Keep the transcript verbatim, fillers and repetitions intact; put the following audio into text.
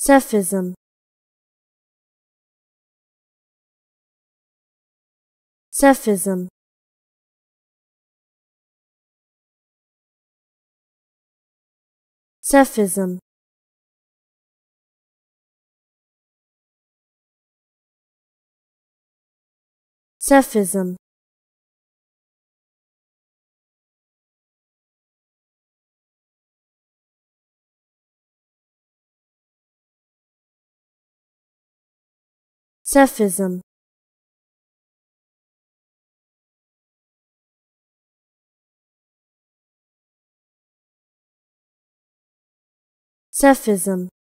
Psephism. Psephism. Psephism. Psephism. Psephism. Psephism.